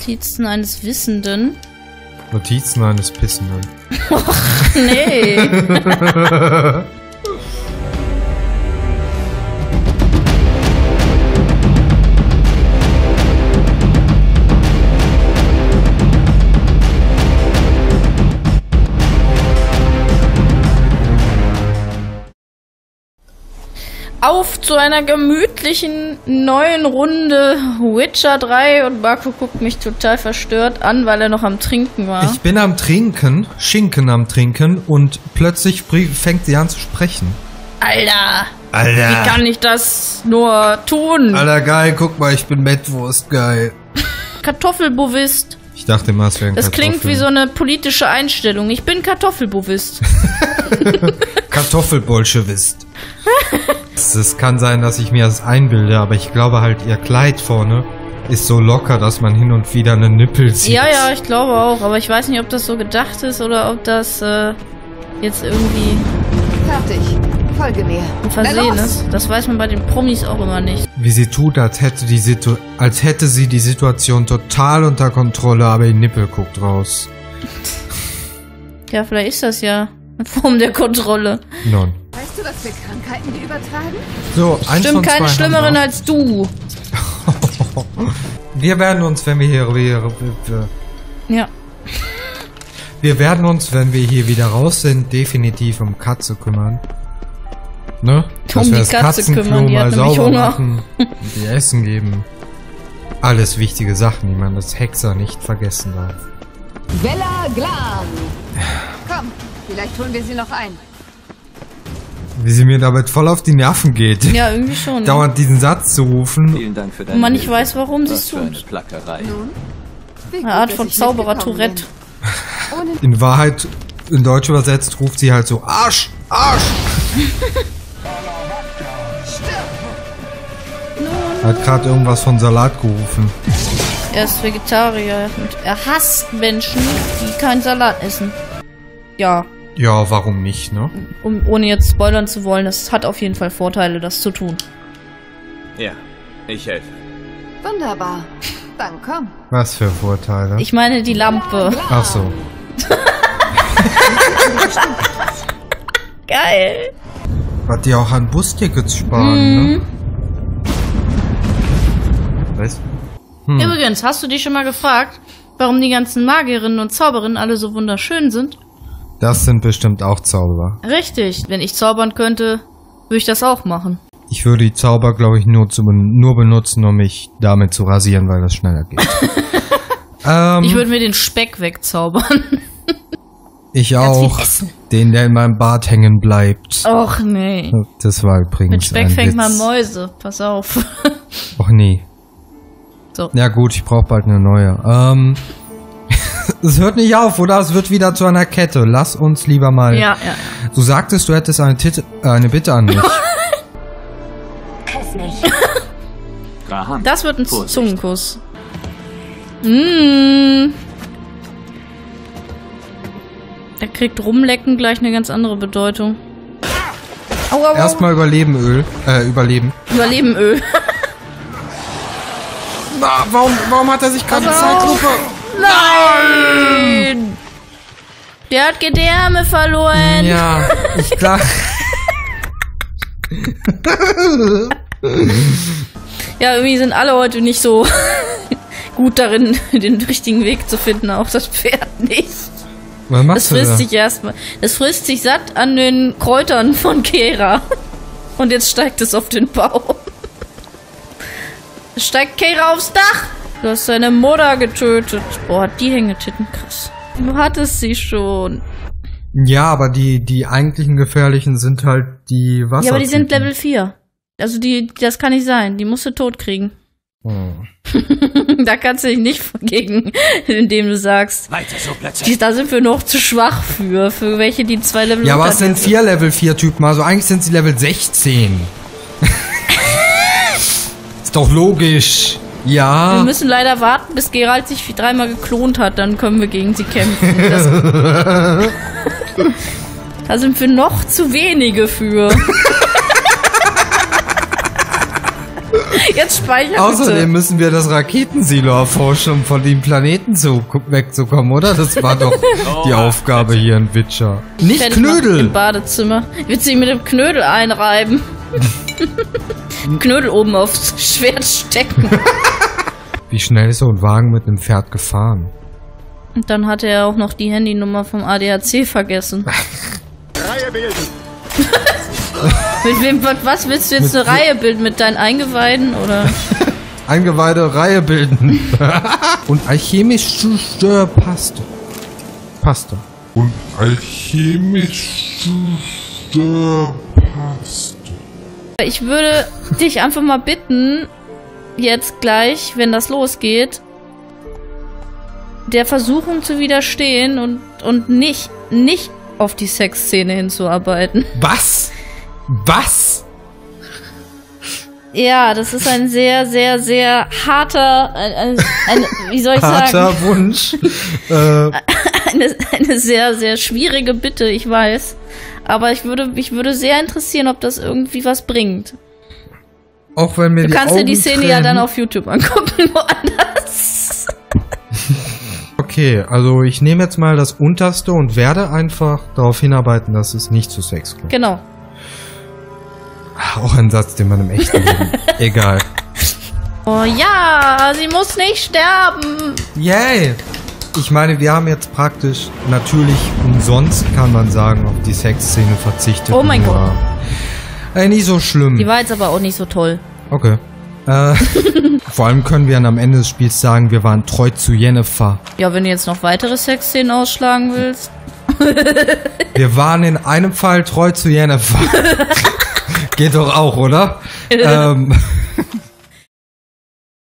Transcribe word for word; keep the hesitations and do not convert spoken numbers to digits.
Notizen eines Wissenden. Notizen eines Pissenden. Och, nee. Auf zu einer gemütlichen neuen Runde Witcher drei und Marco guckt mich total verstört an, weil er noch am Trinken war. Ich bin am Trinken, Schinken am Trinken und plötzlich fängt sie an zu sprechen. Alter! Alter! Wie kann ich das nur tun? Alter, geil, guck mal, ich bin Mettwurst, geil. Kartoffelbovist. Ich dachte immer, es wären Kartoffeln. Das klingt wie so eine politische Einstellung. Ich bin Kartoffelbovist. Kartoffelbolschewist. Es kann sein, dass ich mir das einbilde, aber ich glaube halt, ihr Kleid vorne ist so locker, dass man hin und wieder eine Nippel sieht. Ja, ja, ich glaube auch, aber ich weiß nicht, ob das so gedacht ist oder ob das äh, jetzt irgendwie... Fertig. Folge mir. Ein Versehen ist. Das weiß man bei den Promis auch immer nicht. Wie sie tut, als hätte, die Situ als hätte sie die Situation total unter Kontrolle, aber die Nippel guckt raus. Ja, vielleicht ist das ja eine Form der Kontrolle. Nein. Weißt du, dass wir Krankheiten die übertragen? So, eins von zwei. Stimmt, keine schlimmeren als du. Wir werden uns, wenn wir hier, wir, wir, ja. Wir werden uns, wenn wir hier wieder raus sind, definitiv um Katze kümmern. Ne? Dass um wir die das Katze Katzenklo die mal sauber Hunger. machen und ihr Essen geben. Alles wichtige Sachen, die man als Hexer nicht vergessen darf. Bella Glam! Komm, vielleicht holen wir sie noch ein. Wie sie mir damit voll auf die Nerven geht. Ja, irgendwie schon. Dauernd diesen Satz zu rufen. Vielen Dank für deine Man, ich weiß, warum sie es tut. Eine Art von Zauberer-Tourette. In Wahrheit, in Deutsch übersetzt, ruft sie halt so: Arsch! Arsch! Hat gerade irgendwas von Salat gerufen. Er ist Vegetarier und er hasst Menschen, die keinen Salat essen. Ja. Ja, warum nicht, ne? Um, ohne jetzt spoilern zu wollen, es hat auf jeden Fall Vorteile, das zu tun. Ja, ich helfe. Wunderbar. Dann komm. Was für Vorteile? Ich meine die Lampe. Ach so. Geil. Hat die auch an Bustickets sparen, mm. ne? Was? Hm. Übrigens, hast du dich schon mal gefragt, warum die ganzen Magierinnen und Zauberinnen alle so wunderschön sind? Das sind bestimmt auch Zauberer. Richtig. Wenn ich zaubern könnte, würde ich das auch machen. Ich würde die Zauber, glaube ich, nur, zu, nur benutzen, um mich damit zu rasieren, weil das schneller geht. ähm, ich würde mir den Speck wegzaubern. Ich auch. Den, der in meinem Bart hängen bleibt. Och, nee. Das war übrigens Mit Speck ein fängt Witz. man Mäuse. Pass auf. Och, nee. So. Ja gut, ich brauche bald eine neue. Ähm... Es hört nicht auf, oder? Es wird wieder zu einer Kette. Lass uns lieber mal... Ja, ja. Du sagtest, du hättest eine, Titel, äh, eine Bitte an mich. Kuss mich. Das wird ein Vorsicht. Zungenkuss. Mm. Er kriegt Rumlecken gleich eine ganz andere Bedeutung. Au, au, au. Erstmal überleben, Öl. Äh, überleben. Überleben, Öl. ah, warum, warum hat er sich keine Zeitlupe... Nein! Der hat Gedärme verloren. Ja, ich dachte... ja, irgendwie sind alle heute nicht so gut darin, den richtigen Weg zu finden. Auch das Pferd nicht. Was machst du da? Das frisst sich erstmal. Das frisst sich satt an den Kräutern von Keira. Und jetzt steigt es auf den Baum. Steigt Keira aufs Dach. Du hast seine Mutter getötet. Boah, die Hängetitten, krass. Du hattest sie schon. Ja, aber die, die eigentlichen Gefährlichen sind halt die Wasser. Ja, aber die sind Level vier. Also die, das kann nicht sein. Die musst du tot kriegen. Oh. Da kannst du dich nicht gegen, indem du sagst, weiter so plötzlich. Da sind wir noch zu schwach für, für welche, die zwei Level Ja, aber es sind vier Level vier Typen, also eigentlich sind sie Level sechzehn. Ist doch logisch. Ja. Wir müssen leider warten, bis Geralt sich dreimal geklont hat, dann können wir gegen sie kämpfen. Das da sind wir noch zu wenige für. Jetzt speichern wir. Außerdem bitte. müssen wir das Raketensilo erforschen, um von dem Planeten zu, wegzukommen, oder? Das war doch oh, die Aufgabe hier in Witcher. Nicht ich Knödel! Im Badezimmer. Willst du ihn mit dem Knödel einreiben? Knödel oben aufs Schwert stecken. Wie schnell ist so ein Wagen mit einem Pferd gefahren? Und dann hat er auch noch die Handynummer vom A D A C vergessen. Reihe bilden! Mit wem, was willst du jetzt mit eine Reihe bilden? Mit deinen Eingeweiden, oder? Eingeweide, Reihe bilden. Und alchemische Paste. Paste. Und alchemische Paste. Ich würde dich einfach mal bitten, jetzt gleich, wenn das losgeht, der Versuchung zu widerstehen und, und nicht, nicht auf die Sexszene hinzuarbeiten. Was? Was? Ja, das ist ein sehr, sehr, sehr harter, ein, ein, ein, wie soll ich harter sagen? Harter Wunsch. eine, eine sehr, sehr schwierige Bitte, ich weiß. Aber ich würde, mich würde sehr interessieren, ob das irgendwie was bringt. Auch wenn mir du die kannst Augen dir die Szene trennen. Ja dann auf YouTube angucken, woanders. Okay, also ich nehme jetzt mal das Unterste und werde einfach darauf hinarbeiten, dass es nicht zu Sex kommt. Genau. Auch ein Satz, den man im echten Leben... Egal. Oh ja, sie muss nicht sterben. Yay. Ich meine, wir haben jetzt praktisch natürlich umsonst, kann man sagen, auf die Sexszene verzichtet. Oh mein Gott. Äh, nicht so schlimm. Die war jetzt aber auch nicht so toll. Okay. Äh, vor allem können wir dann am Ende des Spiels sagen, wir waren treu zu Yennefer. Ja, wenn du jetzt noch weitere Sexszenen ausschlagen willst. Wir waren in einem Fall treu zu Yennefer. Geht doch auch, oder? ähm,